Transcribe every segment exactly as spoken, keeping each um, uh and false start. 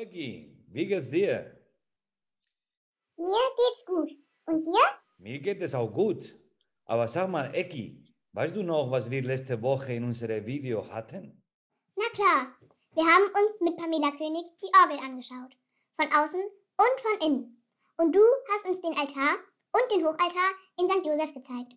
Öggi, wie geht's dir? Mir geht's gut. Und dir? Mir geht es auch gut. Aber sag mal, Ecki, weißt du noch, was wir letzte Woche in unserem Video hatten? Na klar. Wir haben uns mit Pamela König die Orgel angeschaut. Von außen und von innen. Und du hast uns den Altar und den Hochaltar in Sankt Josef gezeigt.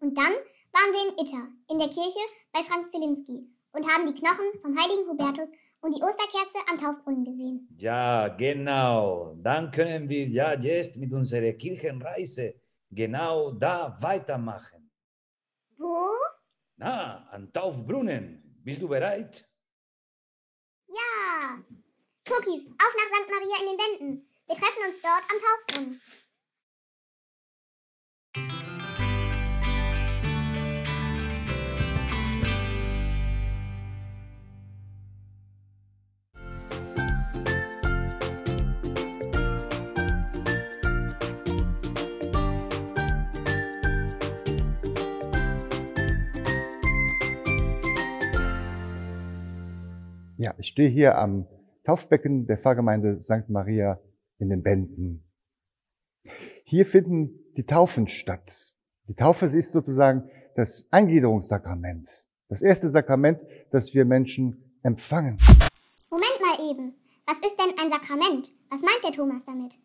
Und dann waren wir in Itter, in der Kirche bei Frank Zielinski und haben die Knochen vom heiligen Hubertus und die Osterkerze am Taufbrunnen gesehen. Ja, genau. Dann können wir ja jetzt mit unserer Kirchenreise genau da weitermachen. Wo? Na, am Taufbrunnen. Bist du bereit? Ja. Cookies, auf nach Sankt Maria in den Benden. Wir treffen uns dort am Taufbrunnen. Ja, ich stehe hier am Taufbecken der Pfarrgemeinde Sankt Maria in den Benden. Hier finden die Taufen statt. Die Taufe ist sozusagen das Eingliederungssakrament. Das erste Sakrament, das wir Menschen empfangen. Moment mal eben. Was ist denn ein Sakrament? Was meint der Thomas damit?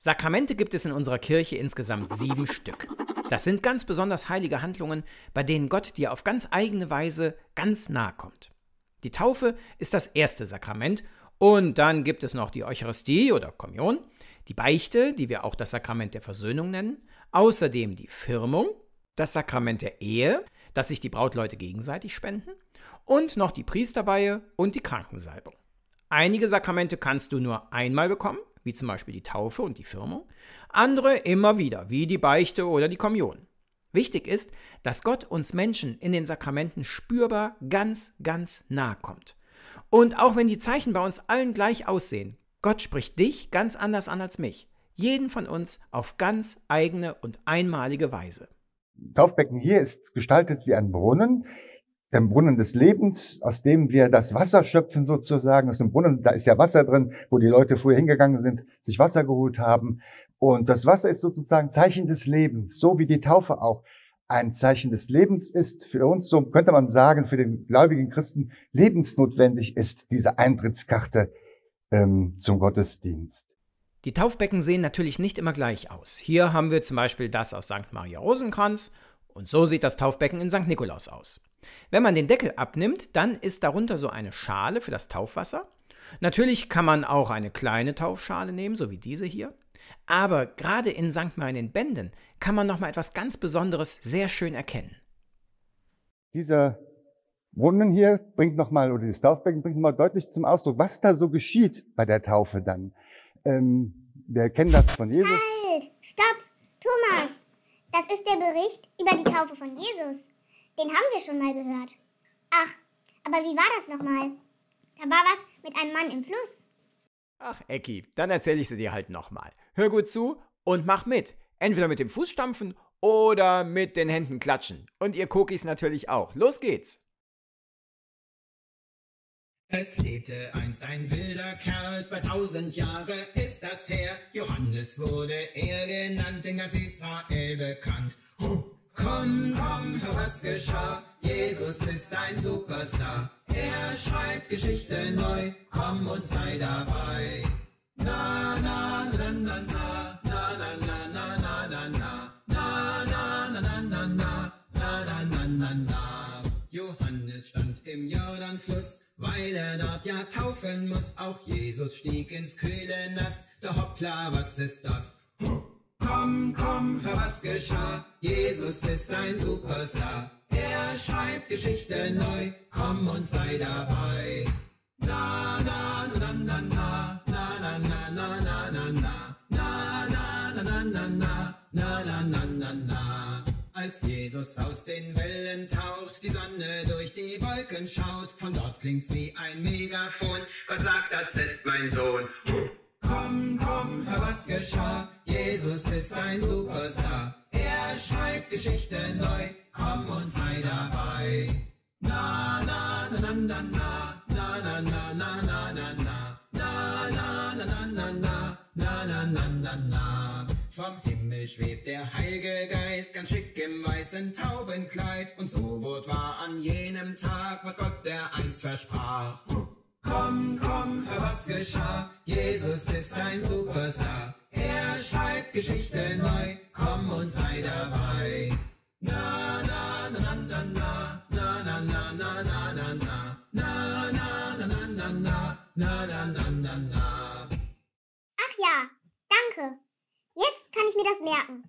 Sakramente gibt es in unserer Kirche insgesamt sieben Stück. Das sind ganz besonders heilige Handlungen, bei denen Gott dir auf ganz eigene Weise ganz nahe kommt. Die Taufe ist das erste Sakrament und dann gibt es noch die Eucharistie oder Kommunion, die Beichte, die wir auch das Sakrament der Versöhnung nennen, außerdem die Firmung, das Sakrament der Ehe, das sich die Brautleute gegenseitig spenden und noch die Priesterweihe und die Krankensalbung. Einige Sakramente kannst du nur einmal bekommen, wie zum Beispiel die Taufe und die Firmung, andere immer wieder, wie die Beichte oder die Kommunion. Wichtig ist, dass Gott uns Menschen in den Sakramenten spürbar ganz, ganz nahe kommt. Und auch wenn die Zeichen bei uns allen gleich aussehen, Gott spricht dich ganz anders an als mich. Jeden von uns auf ganz eigene und einmalige Weise. Taufbecken hier ist gestaltet wie ein Brunnen, ein Brunnen des Lebens, aus dem wir das Wasser schöpfen sozusagen. Aus dem Brunnen, da ist ja Wasser drin, wo die Leute früher hingegangen sind, sich Wasser geholt haben. Und das Wasser ist sozusagen Zeichen des Lebens, so wie die Taufe auch ein Zeichen des Lebens ist. Für uns, so könnte man sagen, für den gläubigen Christen lebensnotwendig ist diese Eintrittskarte ähm, zum Gottesdienst. Die Taufbecken sehen natürlich nicht immer gleich aus. Hier haben wir zum Beispiel das aus Sankt Maria Rosenkranz und so sieht das Taufbecken in Sankt Nikolaus aus. Wenn man den Deckel abnimmt, dann ist darunter so eine Schale für das Taufwasser. Natürlich kann man auch eine kleine Taufschale nehmen, so wie diese hier. Aber gerade in Sankt Maria in den Benden kann man nochmal etwas ganz Besonderes sehr schön erkennen. Dieser Brunnen hier bringt nochmal, oder das Taufbecken bringt nochmal deutlich zum Ausdruck, was da so geschieht bei der Taufe dann. Ähm, wir kennen das von Jesus. Halt! Stopp! Thomas! Das ist der Bericht über die Taufe von Jesus. Den haben wir schon mal gehört. Ach, aber wie war das nochmal? Da war was mit einem Mann im Fluss. Ach, Ecki, dann erzähle ich sie dir halt nochmal. Hör gut zu und mach mit. Entweder mit dem Fuß stampfen oder mit den Händen klatschen. Und ihr Cookies natürlich auch. Los geht's! Es lebte einst ein wilder Kerl, zweitausend Jahre ist das her. Johannes wurde er genannt, in ganz Israel bekannt. Huh. Komm, komm, hör, was geschah, Jesus ist ein Superstar. Er schreibt Geschichte neu, komm und sei dabei. Na, na, na, na, na, na, na, na, na, na, na, na, na, na, na, na, na, na, na, na. Johannes stand im Jordanfluss, weil er dort ja taufen muss. Auch Jesus stieg ins kühle Nass, doch hoppla, was ist das? Komm, komm, hör, was geschah, Jesus ist ein Superstar. Er schreibt Geschichte neu, komm und sei dabei. Na, na, na, na, na, na, na, na, na, na, na, na, na, na, na, na, na, na, na, na, na. Als Jesus aus den Wellen taucht, die Sonne durch die Wolken schaut, von dort klingt's wie ein Megafon, Gott sagt, das ist mein Sohn. Komm, komm, hör, was geschah, Jesus ist ein Superstar. Er schreibt Geschichte neu, komm und sei dabei. Na, na, na, na, na, na, na, na, na, na, na. Vom Himmel schwebt der Heilige Geist, ganz schick im weißen Taubenkleid. Und so wurd wahr an jenem Tag, was Gott der einst versprach. Komm, komm, hör was geschah, Jesus ist ein Superstar. Er schreibt Geschichte neu, komm und sei dabei. Na, na, na, na, na, na, na, na, na, na, na, na, na, na, na, na, na, na, na, na, na, na. Ach ja, danke. Jetzt kann ich mir das merken.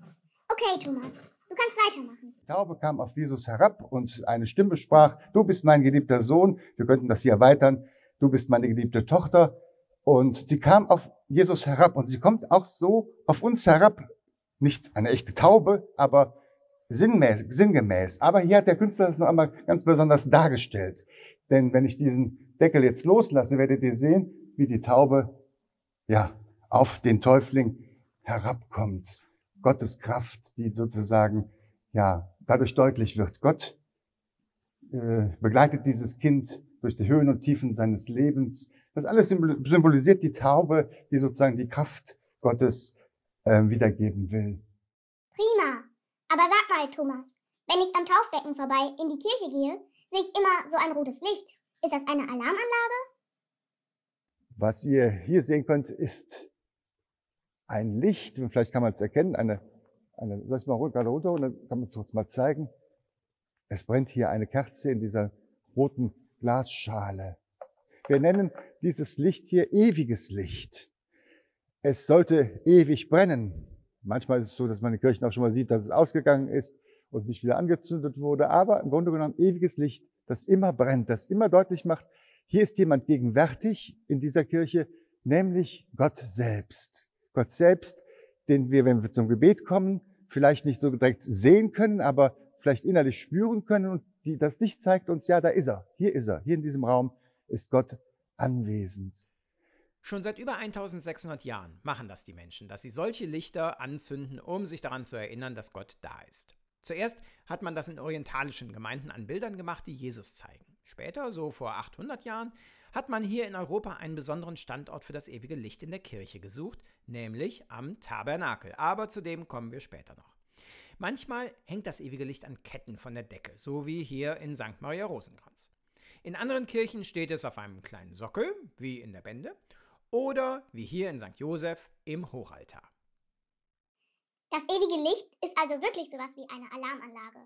Okay, Thomas, du kannst weitermachen. Die Taube kam auf Jesus herab und eine Stimme sprach, du bist mein geliebter Sohn, wir könnten das hier erweitern, du bist meine geliebte Tochter. Und sie kam auf Jesus herab und sie kommt auch so auf uns herab. Nicht eine echte Taube, aber sinnmäß, sinngemäß. Aber hier hat der Künstler das noch einmal ganz besonders dargestellt. Denn wenn ich diesen Deckel jetzt loslasse, werdet ihr sehen, wie die Taube ja auf den Täufling herabkommt. Gottes Kraft, die sozusagen ja dadurch deutlich wird. Gott äh, begleitet dieses Kind durch die Höhen und Tiefen seines Lebens. Das alles symbolisiert die Taube, die sozusagen die Kraft Gottes äh, wiedergeben will. Prima. Aber sag mal, Thomas, wenn ich am Taufbecken vorbei in die Kirche gehe, sehe ich immer so ein rotes Licht. Ist das eine Alarmanlage? Was ihr hier sehen könnt, ist ein Licht. Und vielleicht kann man es erkennen. Eine, eine, soll ich mal gerade runterholen? Dann kann man es kurz mal zeigen. Es brennt hier eine Kerze in dieser roten Glasschale. Wir nennen dieses Licht hier ewiges Licht. Es sollte ewig brennen. Manchmal ist es so, dass man in Kirchen auch schon mal sieht, dass es ausgegangen ist und nicht wieder angezündet wurde. Aber im Grunde genommen ewiges Licht, das immer brennt, das immer deutlich macht, hier ist jemand gegenwärtig in dieser Kirche, nämlich Gott selbst. Gott selbst, den wir, wenn wir zum Gebet kommen, vielleicht nicht so direkt sehen können, aber vielleicht innerlich spüren können. Und die, das Licht zeigt uns, ja, da ist er, hier ist er, hier in diesem Raum ist Gott anwesend. Schon seit über eintausendsechshundert Jahren machen das die Menschen, dass sie solche Lichter anzünden, um sich daran zu erinnern, dass Gott da ist. Zuerst hat man das in orientalischen Gemeinden an Bildern gemacht, die Jesus zeigen. Später, so vor achthundert Jahren, hat man hier in Europa einen besonderen Standort für das ewige Licht in der Kirche gesucht, nämlich am Tabernakel. Aber zu dem kommen wir später noch. Manchmal hängt das ewige Licht an Ketten von der Decke, so wie hier in Sankt Maria Rosenkranz. In anderen Kirchen steht es auf einem kleinen Sockel, wie in der Bende, oder, wie hier in Sankt Josef, im Hochaltar. Das ewige Licht ist also wirklich sowas wie eine Alarmanlage.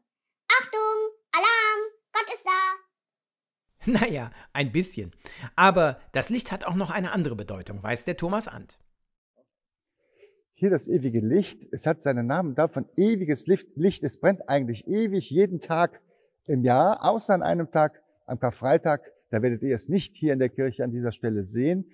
Achtung! Alarm! Gott ist da! Naja, ein bisschen. Aber das Licht hat auch noch eine andere Bedeutung, weiß der Thomas Ant. Hier das ewige Licht, es hat seinen Namen davon, ewiges Licht. Es brennt eigentlich ewig, jeden Tag im Jahr, außer an einem Tag, am Karfreitag. Da werdet ihr es nicht hier in der Kirche an dieser Stelle sehen.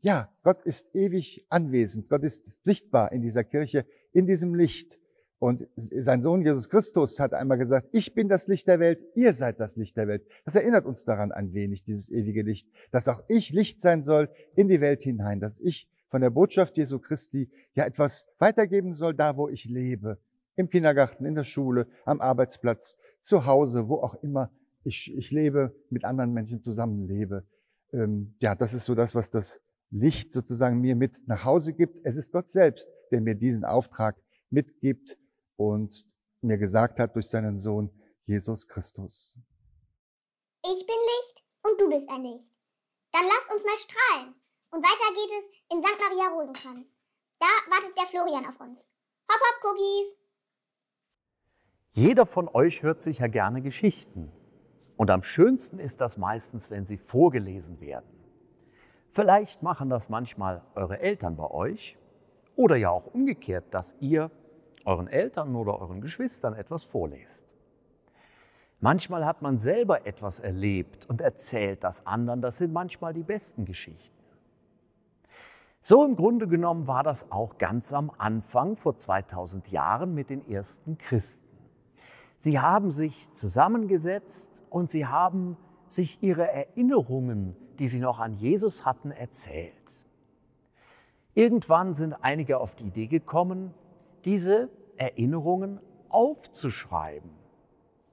Ja, Gott ist ewig anwesend. Gott ist sichtbar in dieser Kirche, in diesem Licht. Und sein Sohn Jesus Christus hat einmal gesagt, ich bin das Licht der Welt, ihr seid das Licht der Welt. Das erinnert uns daran ein wenig, dieses ewige Licht, dass auch ich Licht sein soll in die Welt hinein, dass ich von der Botschaft Jesu Christi ja etwas weitergeben soll, da wo ich lebe, im Kindergarten, in der Schule, am Arbeitsplatz, zu Hause, wo auch immer ich, ich lebe, mit anderen Menschen zusammenlebe. Ja, das ist so das, was das Licht sozusagen mir mit nach Hause gibt. Es ist Gott selbst, der mir diesen Auftrag mitgibt und mir gesagt hat durch seinen Sohn Jesus Christus. Ich bin Licht und du bist ein Licht. Dann lasst uns mal strahlen. Und weiter geht es in Sankt Maria Rosenkranz. Da wartet der Florian auf uns. Hopp, hopp, Cookies! Jeder von euch hört sich ja gerne Geschichten. Und am schönsten ist das meistens, wenn sie vorgelesen werden. Vielleicht machen das manchmal eure Eltern bei euch oder ja auch umgekehrt, dass ihr euren Eltern oder euren Geschwistern etwas vorlest. Manchmal hat man selber etwas erlebt und erzählt das anderen. Das sind manchmal die besten Geschichten. So im Grunde genommen war das auch ganz am Anfang vor zweitausend Jahren mit den ersten Christen. Sie haben sich zusammengesetzt und sie haben sich ihre Erinnerungen, die sie noch an Jesus hatten, erzählt. Irgendwann sind einige auf die Idee gekommen, diese Erinnerungen aufzuschreiben.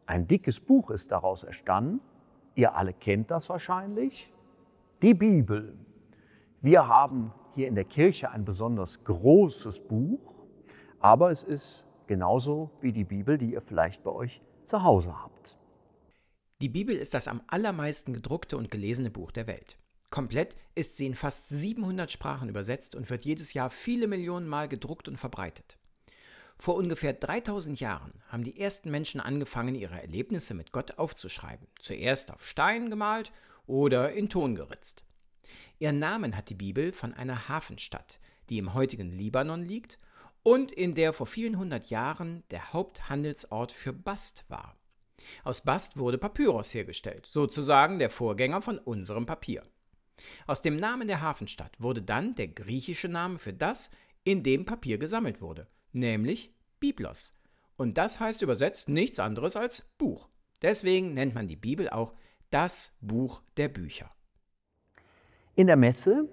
Ein dickes Buch ist daraus entstanden. Ihr alle kennt das wahrscheinlich. Die Bibel. Wir haben hier in der Kirche ein besonders großes Buch. Aber es ist genauso wie die Bibel, die ihr vielleicht bei euch zu Hause habt. Die Bibel ist das am allermeisten gedruckte und gelesene Buch der Welt. Komplett ist sie in fast siebenhundert Sprachen übersetzt und wird jedes Jahr viele Millionen Mal gedruckt und verbreitet. Vor ungefähr dreitausend Jahren haben die ersten Menschen angefangen, ihre Erlebnisse mit Gott aufzuschreiben. Zuerst auf Stein gemalt oder in Ton geritzt. Ihren Namen hat die Bibel von einer Hafenstadt, die im heutigen Libanon liegt und in der vor vielen hundert Jahren der Haupthandelsort für Bast war. Aus Bast wurde Papyrus hergestellt, sozusagen der Vorgänger von unserem Papier. Aus dem Namen der Hafenstadt wurde dann der griechische Name für das, in dem Papier gesammelt wurde, nämlich Biblos. Und das heißt übersetzt nichts anderes als Buch. Deswegen nennt man die Bibel auch das Buch der Bücher. In der Messe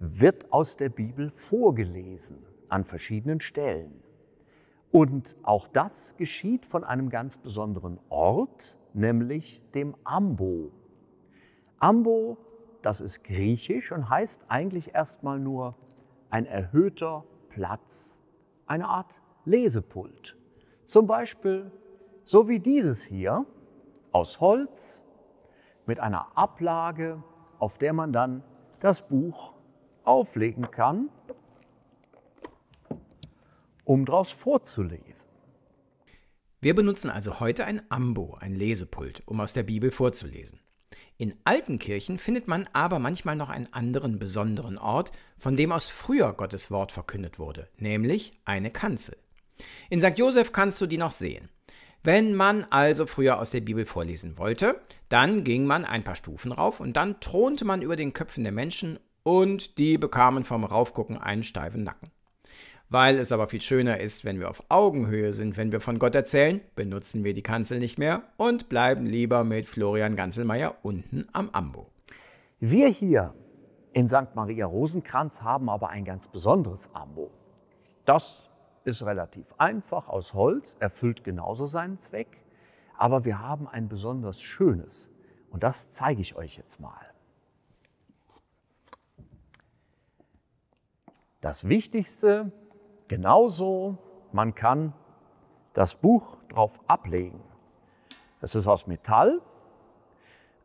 wird aus der Bibel vorgelesen an verschiedenen Stellen. Und auch das geschieht von einem ganz besonderen Ort, nämlich dem Ambo. Ambo, das ist griechisch und heißt eigentlich erstmal nur ein erhöhter Platz, eine Art Lesepult. Zum Beispiel so wie dieses hier aus Holz mit einer Ablage, auf der man dann das Buch auflegen kann, um daraus vorzulesen. Wir benutzen also heute ein Ambo, ein Lesepult, um aus der Bibel vorzulesen. In alten Kirchen findet man aber manchmal noch einen anderen besonderen Ort, von dem aus früher Gottes Wort verkündet wurde, nämlich eine Kanzel. In Sankt Josef kannst du die noch sehen. Wenn man also früher aus der Bibel vorlesen wollte, dann ging man ein paar Stufen rauf und dann thronte man über den Köpfen der Menschen und die bekamen vom Raufgucken einen steifen Nacken. Weil es aber viel schöner ist, wenn wir auf Augenhöhe sind, wenn wir von Gott erzählen, benutzen wir die Kanzel nicht mehr und bleiben lieber mit Florian Ganslmeier unten am Ambo. Wir hier in Sankt Maria Rosenkranz haben aber ein ganz besonderes Ambo. Das ist relativ einfach aus Holz, erfüllt genauso seinen Zweck, aber wir haben ein besonders schönes und das zeige ich euch jetzt mal. Das Wichtigste, genauso, man kann das Buch drauf ablegen. Es ist aus Metall,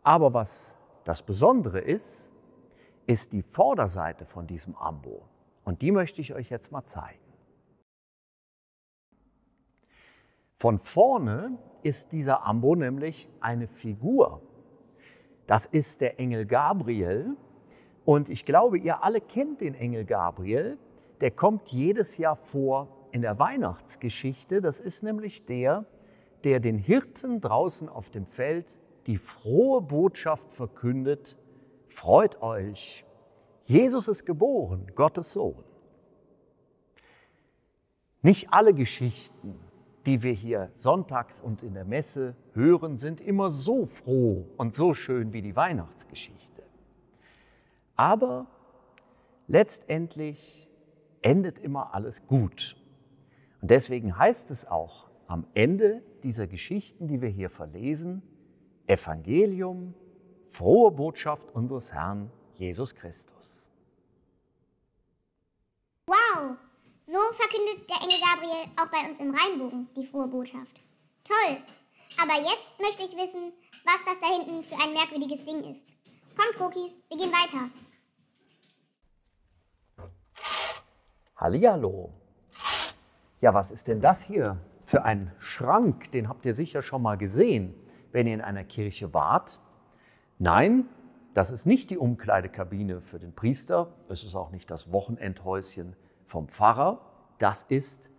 aber was das Besondere ist, ist die Vorderseite von diesem Ambo und die möchte ich euch jetzt mal zeigen. Von vorne ist dieser Ambo nämlich eine Figur. Das ist der Engel Gabriel. Und ich glaube, ihr alle kennt den Engel Gabriel. Der kommt jedes Jahr vor in der Weihnachtsgeschichte. Das ist nämlich der, der den Hirten draußen auf dem Feld die frohe Botschaft verkündet. Freut euch, Jesus ist geboren, Gottes Sohn. Nicht alle Geschichten, die wir hier sonntags und in der Messe hören, sind immer so froh und so schön wie die Weihnachtsgeschichte. Aber letztendlich endet immer alles gut. Und deswegen heißt es auch am Ende dieser Geschichten, die wir hier verlesen, Evangelium, frohe Botschaft unseres Herrn Jesus Christus. Wow! So verkündet der Engel Gabriel auch bei uns im Rheinbogen die frohe Botschaft. Toll! Aber jetzt möchte ich wissen, was das da hinten für ein merkwürdiges Ding ist. Kommt, Cookies, wir gehen weiter. Hallihallo. Ja, was ist denn das hier für ein Schrank? Den habt ihr sicher schon mal gesehen, wenn ihr in einer Kirche wart. Nein, das ist nicht die Umkleidekabine für den Priester. Es ist auch nicht das Wochenendhäuschen vom Pfarrer, das ist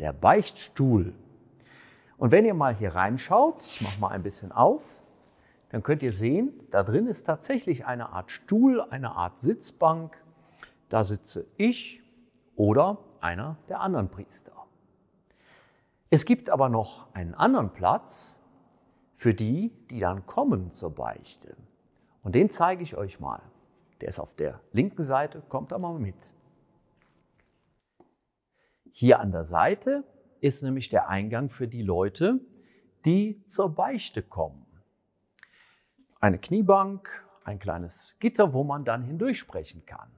der Beichtstuhl. Und wenn ihr mal hier reinschaut, ich mache mal ein bisschen auf, dann könnt ihr sehen, da drin ist tatsächlich eine Art Stuhl, eine Art Sitzbank. Da sitze ich oder einer der anderen Priester. Es gibt aber noch einen anderen Platz für die, die dann kommen zur Beichte. Und den zeige ich euch mal. Der ist auf der linken Seite, kommt da mal mit. Hier an der Seite ist nämlich der Eingang für die Leute, die zur Beichte kommen. Eine Kniebank, ein kleines Gitter, wo man dann hindurchsprechen kann.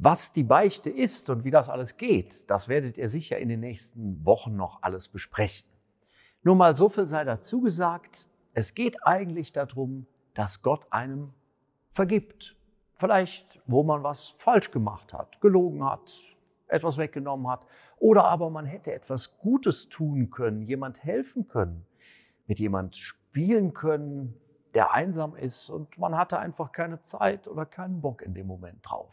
Was die Beichte ist und wie das alles geht, das werdet ihr sicher in den nächsten Wochen noch alles besprechen. Nur mal so viel sei dazu gesagt, es geht eigentlich darum, dass Gott einem vergibt. Vielleicht, wo man was falsch gemacht hat, gelogen hat, etwas weggenommen hat. Oder aber man hätte etwas Gutes tun können, jemand helfen können, mit jemand spielen können, der einsam ist und man hatte einfach keine Zeit oder keinen Bock in dem Moment drauf.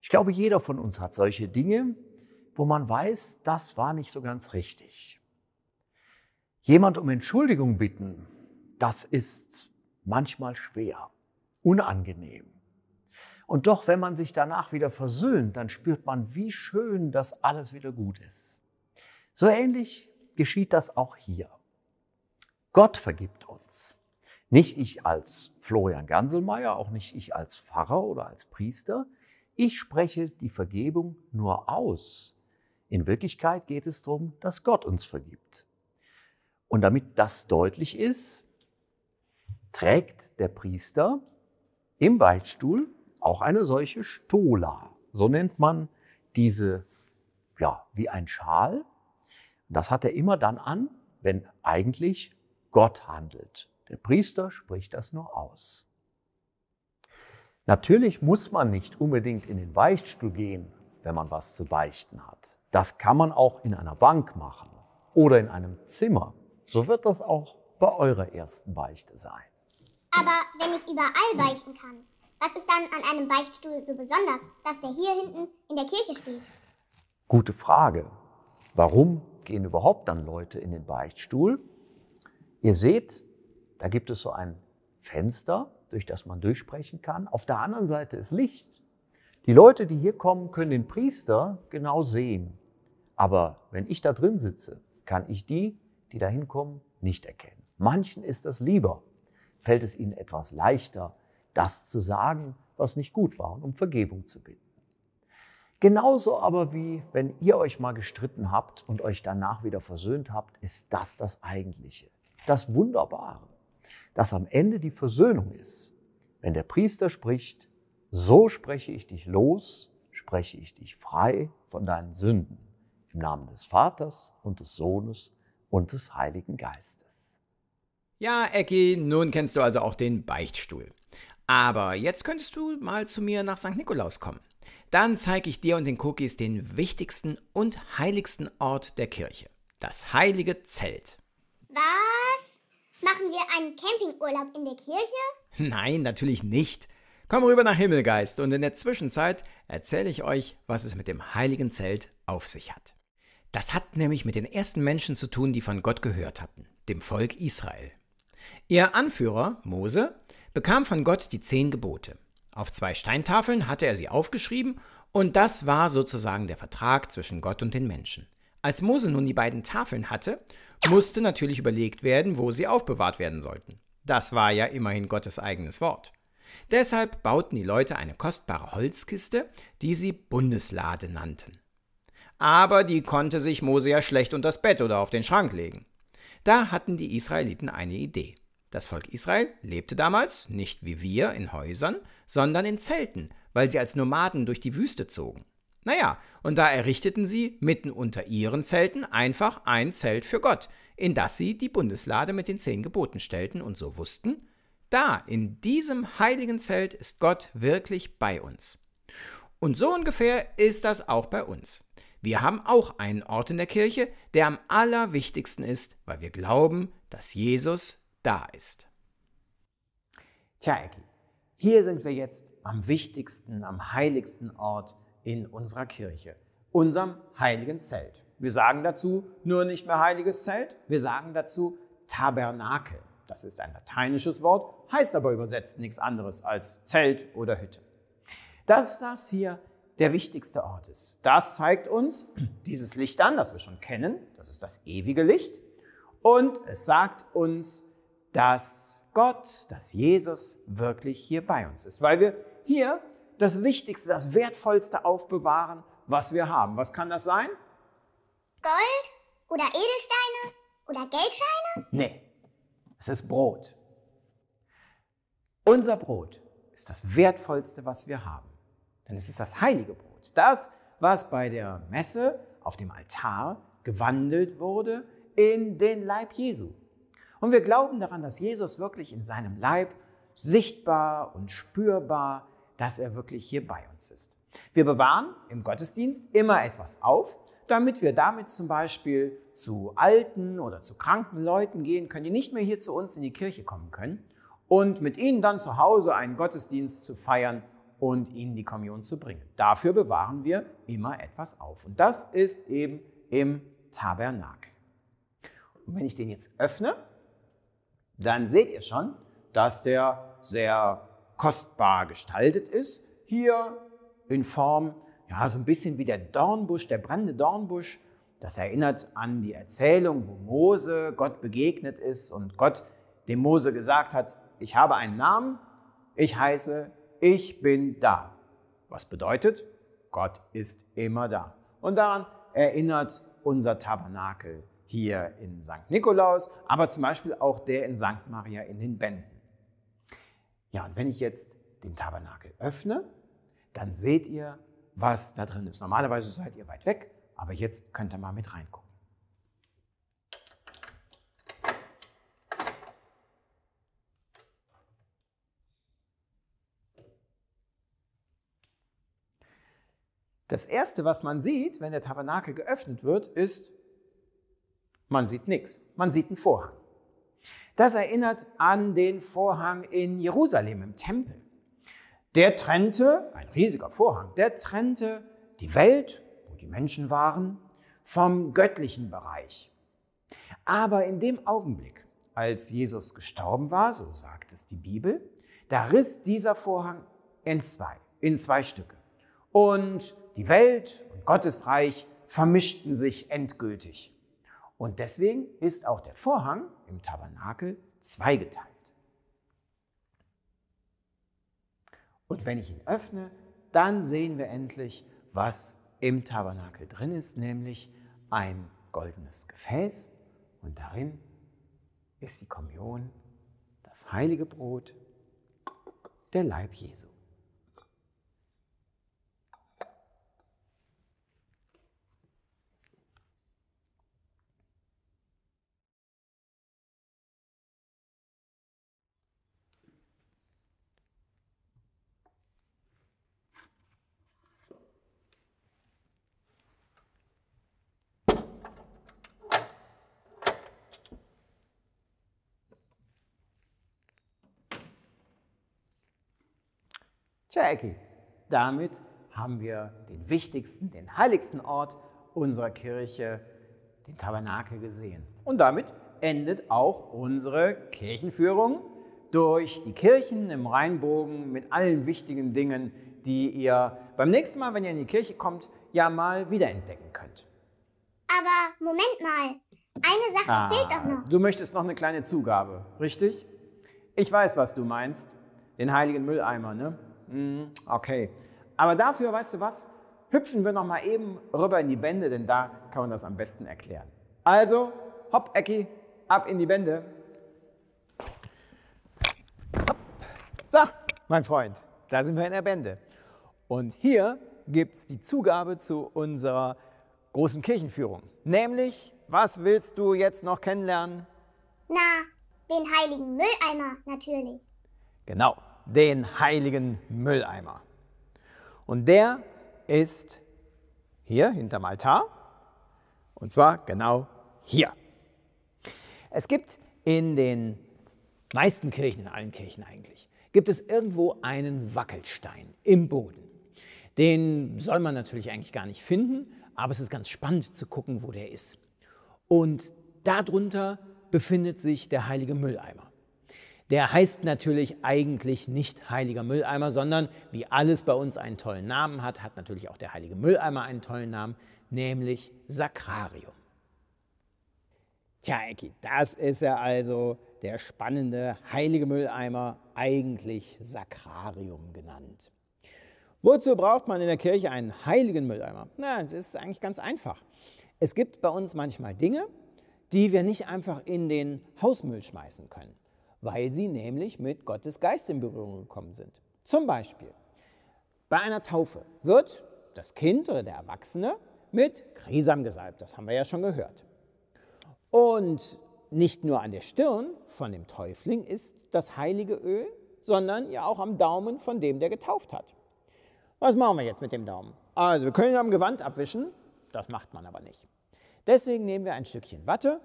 Ich glaube, jeder von uns hat solche Dinge, wo man weiß, das war nicht so ganz richtig. Jemand um Entschuldigung bitten, das ist manchmal schwer, unangenehm. Und doch, wenn man sich danach wieder versöhnt, dann spürt man, wie schön das alles wieder gut ist. So ähnlich geschieht das auch hier. Gott vergibt uns. Nicht ich als Florian Ganslmeier, auch nicht ich als Pfarrer oder als Priester. Ich spreche die Vergebung nur aus. In Wirklichkeit geht es darum, dass Gott uns vergibt. Und damit das deutlich ist, trägt der Priester im Beichtstuhl auch eine solche Stola. So nennt man diese, ja, wie ein Schal. Das hat er immer dann an, wenn eigentlich Gott handelt. Der Priester spricht das nur aus. Natürlich muss man nicht unbedingt in den Beichtstuhl gehen, wenn man was zu beichten hat. Das kann man auch in einer Bank machen oder in einem Zimmer. So wird das auch bei eurer ersten Beichte sein. Aber wenn ich überall beichten kann, was ist dann an einem Beichtstuhl so besonders, dass der hier hinten in der Kirche steht? Gute Frage. Warum gehen überhaupt dann Leute in den Beichtstuhl? Ihr seht, da gibt es so ein Fenster, durch das man durchsprechen kann. Auf der anderen Seite ist Licht. Die Leute, die hier kommen, können den Priester genau sehen. Aber wenn ich da drin sitze, kann ich die, die da hinkommen, nicht erkennen. Manchen ist das lieber. Fällt es ihnen etwas leichter, das zu sagen, was nicht gut war, und um Vergebung zu bitten. Genauso aber wie, wenn ihr euch mal gestritten habt und euch danach wieder versöhnt habt, ist das das Eigentliche, das Wunderbare, dass am Ende die Versöhnung ist. Wenn der Priester spricht, so spreche ich dich los, spreche ich dich frei von deinen Sünden, im Namen des Vaters und des Sohnes und des Heiligen Geistes. Ja, Ecki, nun kennst du also auch den Beichtstuhl. Aber jetzt könntest du mal zu mir nach Sankt Nikolaus kommen. Dann zeige ich dir und den Cookies den wichtigsten und heiligsten Ort der Kirche, das heilige Zelt. Was? Machen wir einen Campingurlaub in der Kirche? Nein, natürlich nicht. Komm rüber nach Himmelgeist und in der Zwischenzeit erzähle ich euch, was es mit dem heiligen Zelt auf sich hat. Das hat nämlich mit den ersten Menschen zu tun, die von Gott gehört hatten, dem Volk Israel. Ihr Anführer, Mose, bekam von Gott die zehn Gebote. Auf zwei Steintafeln hatte er sie aufgeschrieben und das war sozusagen der Vertrag zwischen Gott und den Menschen. Als Mose nun die beiden Tafeln hatte, musste natürlich überlegt werden, wo sie aufbewahrt werden sollten. Das war ja immerhin Gottes eigenes Wort. Deshalb bauten die Leute eine kostbare Holzkiste, die sie Bundeslade nannten. Aber die konnte sich Mose ja schlecht unter das Bett oder auf den Schrank legen. Da hatten die Israeliten eine Idee. Das Volk Israel lebte damals nicht wie wir in Häusern, sondern in Zelten, weil sie als Nomaden durch die Wüste zogen. Naja, und da errichteten sie mitten unter ihren Zelten einfach ein Zelt für Gott, in das sie die Bundeslade mit den zehn Geboten stellten und so wussten, da, in diesem heiligen Zelt ist Gott wirklich bei uns. Und so ungefähr ist das auch bei uns. Wir haben auch einen Ort in der Kirche, der am allerwichtigsten ist, weil wir glauben, dass Jesus da ist. Tja, Ecki, hier sind wir jetzt am wichtigsten, am heiligsten Ort in unserer Kirche, unserem heiligen Zelt. Wir sagen dazu nur nicht mehr heiliges Zelt, wir sagen dazu Tabernakel. Das ist ein lateinisches Wort, heißt aber übersetzt nichts anderes als Zelt oder Hütte. Dass das hier der wichtigste Ort ist, das zeigt uns dieses Licht an, das wir schon kennen, das ist das ewige Licht. Und es sagt uns, dass Gott, dass Jesus wirklich hier bei uns ist, weil wir hier das Wichtigste, das Wertvollste aufbewahren, was wir haben. Was kann das sein? Gold oder Edelsteine oder Geldscheine? Nee, es ist Brot. Unser Brot ist das Wertvollste, was wir haben. Denn es ist das heilige Brot. Das, was bei der Messe auf dem Altar gewandelt wurde in den Leib Jesu. Und wir glauben daran, dass Jesus wirklich in seinem Leib sichtbar und spürbar, dass er wirklich hier bei uns ist. Wir bewahren im Gottesdienst immer etwas auf, damit wir damit zum Beispiel zu alten oder zu kranken Leuten gehen können, die nicht mehr hier zu uns in die Kirche kommen können und mit ihnen dann zu Hause einen Gottesdienst zu feiern und ihnen die Kommunion zu bringen. Dafür bewahren wir immer etwas auf. Und das ist eben im Tabernakel. Und wenn ich den jetzt öffne, dann seht ihr schon, dass der sehr kostbar gestaltet ist. Hier in Form, ja, so ein bisschen wie der Dornbusch, der brennende Dornbusch. Das erinnert an die Erzählung, wo Mose Gott begegnet ist und Gott dem Mose gesagt hat, ich habe einen Namen, ich heiße, ich bin da. Was bedeutet? Gott ist immer da. Und daran erinnert unser Tabernakel hier in Sankt Nikolaus, aber zum Beispiel auch der in Sankt Maria in den Benden. Ja, und wenn ich jetzt den Tabernakel öffne, dann seht ihr, was da drin ist. Normalerweise seid ihr weit weg, aber jetzt könnt ihr mal mit reingucken. Das Erste, was man sieht, wenn der Tabernakel geöffnet wird, ist, man sieht nichts. Man sieht einen Vorhang. Das erinnert an den Vorhang in Jerusalem im Tempel. Der trennte, ein riesiger Vorhang, der trennte die Welt, wo die Menschen waren, vom göttlichen Bereich. Aber in dem Augenblick, als Jesus gestorben war, so sagt es die Bibel, da riss dieser Vorhang in zwei, in zwei Stücke. Und die Welt und Gottes Reich vermischten sich endgültig. Und deswegen ist auch der Vorhang im Tabernakel zweigeteilt. Und wenn ich ihn öffne, dann sehen wir endlich, was im Tabernakel drin ist, nämlich ein goldenes Gefäß und darin ist die Kommunion, das heilige Brot, der Leib Jesu. Tja, Ecki, damit haben wir den wichtigsten, den heiligsten Ort unserer Kirche, den Tabernakel, gesehen. Und damit endet auch unsere Kirchenführung durch die Kirchen im Rheinbogen mit allen wichtigen Dingen, die ihr beim nächsten Mal, wenn ihr in die Kirche kommt, ja mal wiederentdecken könnt. Aber Moment mal, eine Sache ah, fehlt doch noch. Du möchtest noch eine kleine Zugabe, richtig? Ich weiß, was du meinst, den heiligen Mülleimer, ne? Okay, aber dafür, weißt du was, hüpfen wir noch mal eben rüber in die Bände, denn da kann man das am besten erklären. Also, hopp, Ecki, ab in die Bände. Hopp. So, mein Freund, da sind wir in der Bände. Und hier gibt es die Zugabe zu unserer großen Kirchenführung. Nämlich, was willst du jetzt noch kennenlernen? Na, den heiligen Mülleimer natürlich. Genau. Den heiligen Mülleimer. Und der ist hier hinterm Altar, und zwar genau hier. Es gibt in den meisten Kirchen, in allen Kirchen eigentlich, gibt es irgendwo einen Wackelstein im Boden. Den soll man natürlich eigentlich gar nicht finden, aber es ist ganz spannend zu gucken, wo der ist. Und darunter befindet sich der heilige Mülleimer. Der heißt natürlich eigentlich nicht heiliger Mülleimer, sondern wie alles bei uns einen tollen Namen hat, hat natürlich auch der heilige Mülleimer einen tollen Namen, nämlich Sakrarium. Tja, Ecki, das ist ja also der spannende heilige Mülleimer, eigentlich Sakrarium genannt. Wozu braucht man in der Kirche einen heiligen Mülleimer? Na, das ist eigentlich ganz einfach. Es gibt bei uns manchmal Dinge, die wir nicht einfach in den Hausmüll schmeißen können, weil sie nämlich mit Gottes Geist in Berührung gekommen sind. Zum Beispiel Bei einer Taufe wird das Kind oder der Erwachsene mit Chrisam gesalbt, das haben wir ja schon gehört. Und nicht nur an der Stirn von dem Täufling ist das heilige Öl, sondern ja auch am Daumen von dem, der getauft hat. Was machen wir jetzt mit dem Daumen? Also wir können ihn am Gewand abwischen, das macht man aber nicht. Deswegen nehmen wir ein Stückchen Watte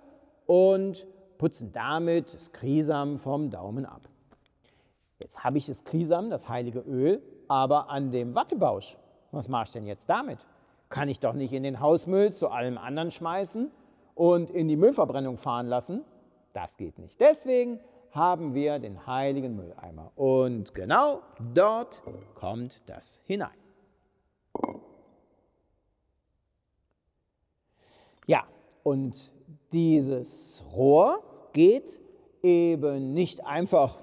und putzen damit das Chrisam vom Daumen ab. Jetzt habe ich das Chrisam, das heilige Öl, aber an dem Wattebausch. Was mache ich denn jetzt damit? Kann ich doch nicht in den Hausmüll zu allem anderen schmeißen und in die Müllverbrennung fahren lassen? Das geht nicht. Deswegen haben wir den heiligen Mülleimer. Und genau dort kommt das hinein. Ja, und dieses Rohr geht eben nicht einfach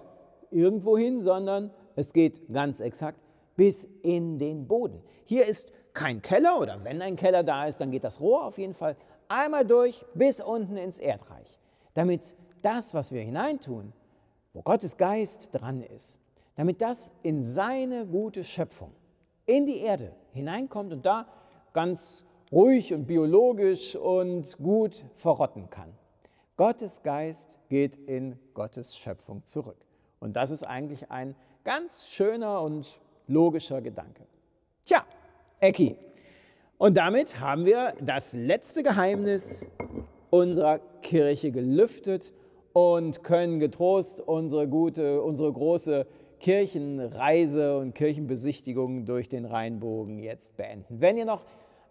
irgendwo hin, sondern es geht ganz exakt bis in den Boden. Hier ist kein Keller, oder wenn ein Keller da ist, dann geht das Rohr auf jeden Fall einmal durch bis unten ins Erdreich, damit das, was wir hineintun, wo Gottes Geist dran ist, damit das in seine gute Schöpfung, in die Erde hineinkommt und da ganz ruhig und biologisch und gut verrotten kann. Gottes Geist geht in Gottes Schöpfung zurück. Und das ist eigentlich ein ganz schöner und logischer Gedanke. Tja, Ecki. Und damit haben wir das letzte Geheimnis unserer Kirche gelüftet und können getrost unsere gute, unsere große Kirchenreise und Kirchenbesichtigung durch den Rheinbogen jetzt beenden. Wenn ihr noch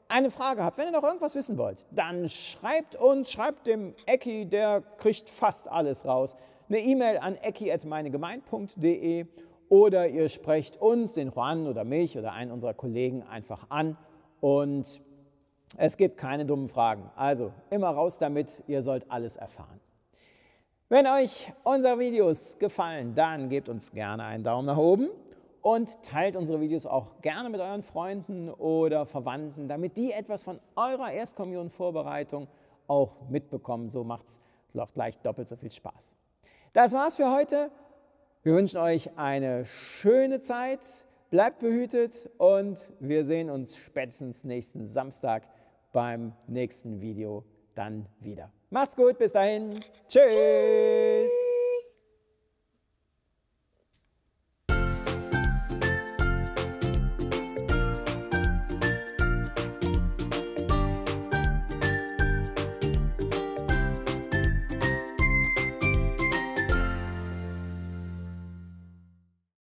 eine Frage habt, wenn ihr noch irgendwas wissen wollt, dann schreibt uns, schreibt dem Ecki, der kriegt fast alles raus, eine E-Mail an ecki at meinegemein punkt de oder ihr sprecht uns, den Juan oder mich oder einen unserer Kollegen einfach an und es gibt keine dummen Fragen. Also immer raus damit, ihr sollt alles erfahren. Wenn euch unsere Videos gefallen, dann gebt uns gerne einen Daumen nach oben. Und teilt unsere Videos auch gerne mit euren Freunden oder Verwandten, damit die etwas von eurer Erstkommunion-Vorbereitung auch mitbekommen. So macht es doch gleich doppelt so viel Spaß. Das war's für heute. Wir wünschen euch eine schöne Zeit. Bleibt behütet und wir sehen uns spätestens nächsten Samstag beim nächsten Video dann wieder. Macht's gut, bis dahin. Tschüss.